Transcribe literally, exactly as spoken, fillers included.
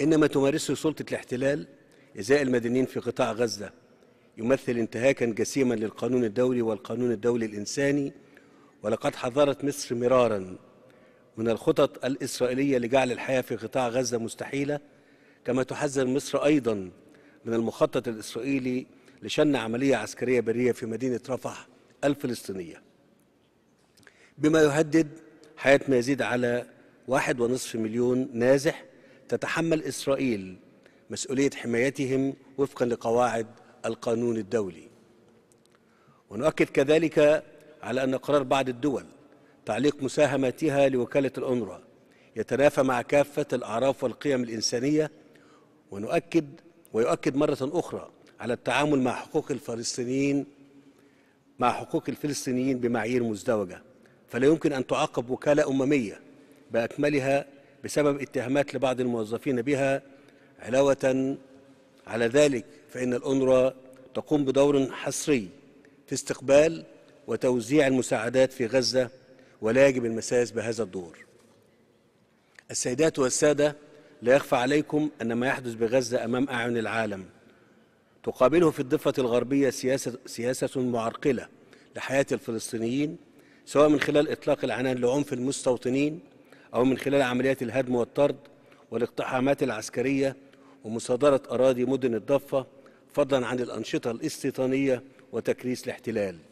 إنما تمارسه سلطة الاحتلال إزاء المدنيين في قطاع غزة يمثل انتهاكا جسيما للقانون الدولي والقانون الدولي الإنساني. ولقد حذرت مصر مرارا من الخطط الإسرائيلية لجعل الحياة في قطاع غزة مستحيلة، كما تحذر مصر أيضا من المخطط الإسرائيلي لشن عملية عسكرية برية في مدينة رفح الفلسطينية، بما يهدد حياة ما يزيد على واحد ونصف مليون نازح تتحمل إسرائيل مسؤولية حمايتهم وفقا لقواعد القانون الدولي. ونؤكد كذلك على أن قرار بعض الدول تعليق مساهماتها لوكالة الأنروا يتنافى مع كافة الأعراف والقيم الإنسانية، ونؤكد ويؤكد مرة أخرى على التعامل مع حقوق الفلسطينيين مع حقوق الفلسطينيين بمعايير مزدوجة، فلا يمكن أن تعاقب وكالة أممية بأكملها بسبب اتهامات لبعض الموظفين بها. علاوة على ذلك فإن الأنروا تقوم بدور حصري في استقبال وتوزيع المساعدات في غزة، ولا يجب المساس بهذا الدور. السيدات والسادة، لا يخفى عليكم أن ما يحدث بغزة أمام أعين العالم تقابله في الضفة الغربية سياسة, سياسة معرقلة لحياة الفلسطينيين، سواء من خلال إطلاق العنان لعنف المستوطنين أو من خلال عمليات الهدم والطرد والاقتحامات العسكرية ومصادرة أراضي مدن الضفة، فضلا عن الأنشطة الاستيطانية وتكريس الاحتلال.